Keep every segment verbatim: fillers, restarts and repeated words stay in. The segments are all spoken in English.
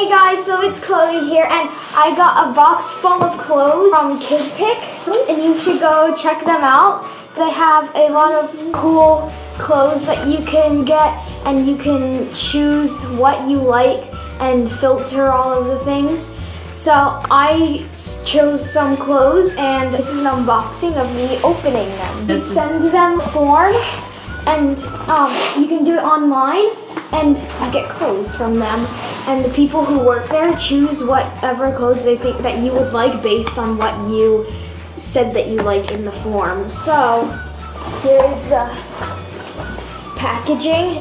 Hey guys, so it's Chloe here, and I got a box full of clothes from kidpik, and you should go check them out. They have a lot of cool clothes that you can get, and you can choose what you like and filter all of the things. So I chose some clothes, and this is an unboxing of me opening them. You send them a form, and um, you can do it online. And you get clothes from them, and the people who work there choose whatever clothes they think that you would like based on what you said that you liked in the form. So here's the packaging.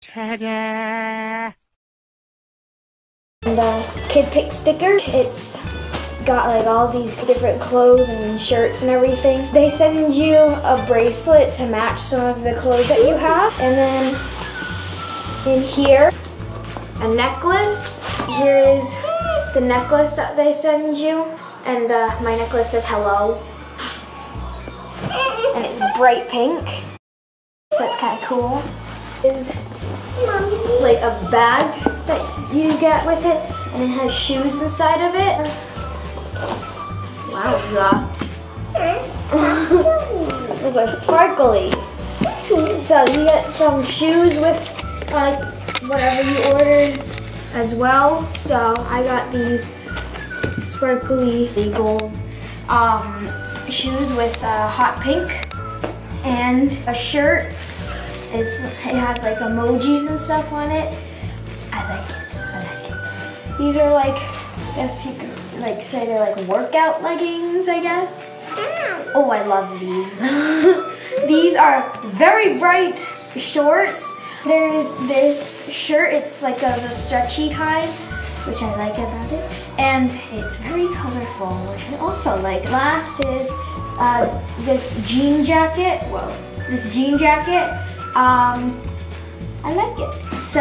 Ta-da! And the kidpik sticker. It's got like all these different clothes and shirts and everything. They send you a bracelet to match some of the clothes that you have, and then in here, a necklace. Here is the necklace that they send you. And uh, my necklace says hello. And it's bright pink. So it's kind of cool. It's like a bag that you get with it. And it has shoes inside of it. Wowza. Those are sparkly. So you get some shoes with like uh, whatever you ordered as well. So I got these sparkly gold um, shoes with uh, hot pink, and a shirt. It's, it has like emojis and stuff on it. I like it, I like it. These are like, I guess you could like say they're like workout leggings, I guess. Oh, I love these. These are very bright shorts. There is this shirt, it's like a, the stretchy kind, which I like about it. And it's very colorful, which I also like. Last is uh, this jean jacket. Whoa, this jean jacket. Um, I like it. So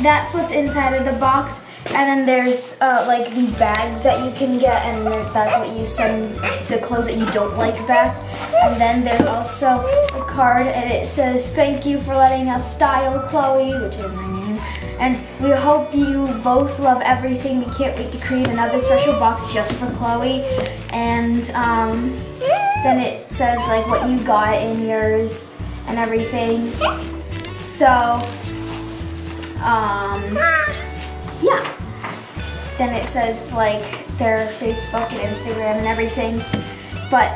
that's what's inside of the box. And then there's uh, like these bags that you can get, and that's what you send the clothes that you don't like back. And then there's also a card, and it says, "Thank you for letting us style Chloe," which is my name. And we hope you both love everything. We can't wait to create another special box just for Chloe. And um, then it says like what you got in yours and everything. So, um, yeah. Then it says like their Facebook and Instagram and everything. But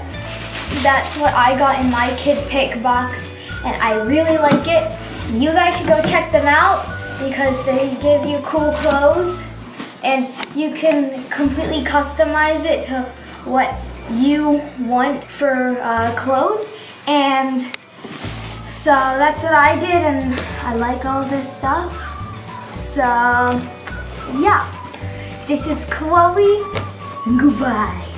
that's what I got in my kidpik box, and I really like it. You guys should go check them out because they give you cool clothes, and you can completely customize it to what you want for uh, clothes. And so that's what I did, and I like all this stuff. So yeah, this is Chloe, and goodbye.